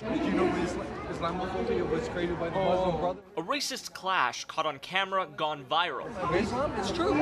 Did you know Islamophobia was created by the Muslim Brotherhood? A racist clash caught on camera gone viral. Islam is true.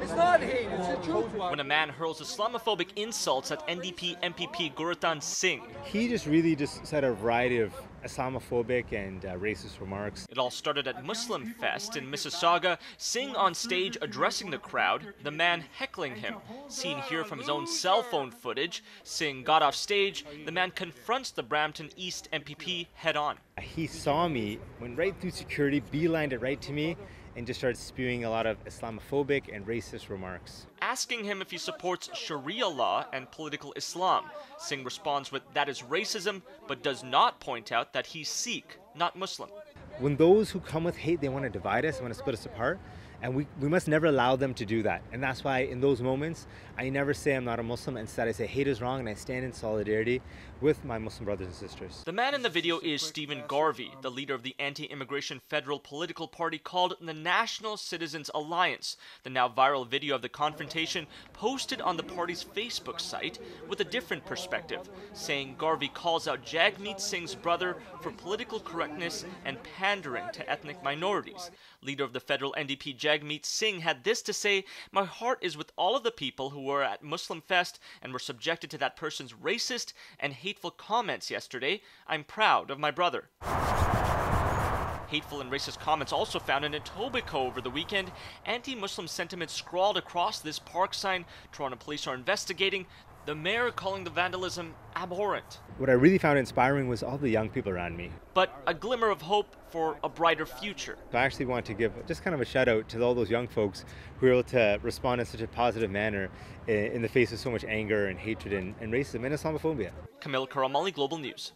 It's not hate, it's the truth. When a man hurls Islamophobic insults at NDP MPP Gurratan Singh. He just said a variety of Islamophobic and racist remarks. It all started at Muslim Fest in Mississauga, Singh on stage addressing the crowd, the man heckling him. Seen here from his own cell phone footage, Singh got off stage, the man confronts the Brampton East MPP head on. He saw me, went right through security, beelined it right to me, and just started spewing a lot of Islamophobic and racist remarks. Asking him if he supports Sharia law and political Islam, Singh responds with that is racism, but does not point out that he's Sikh, not Muslim. When those who come with hate, they want to divide us, they want to split us apart, and we must never allow them to do that. And that's why in those moments, I never say I'm not a Muslim. Instead, I say hate is wrong, and I stand in solidarity with my Muslim brothers and sisters. The man in the video is Stephen Garvey, the leader of the anti-immigration federal political party called the National Citizens Alliance. The now viral video of the confrontation posted on the party's Facebook site with a different perspective, saying Garvey calls out Jagmeet Singh's brother for political correctness and pandering to ethnic minorities. Leader of the federal NDP, Jagmeet Singh, had this to say: "My heart is with all of the people who were at Muslim Fest and were subjected to that person's racist and hateful comments yesterday. I'm proud of my brother." Hateful and racist comments also found in Etobicoke over the weekend. Anti-Muslim sentiment scrawled across this park sign. Toronto police are investigating, the mayor calling the vandalism abhorrent. What I really found inspiring was all the young people around me. But a glimmer of hope for a brighter future. I actually want to give just kind of a shout out to all those young folks who were able to respond in such a positive manner in the face of so much anger and hatred and racism and Islamophobia. Kamil Karamali, Global News.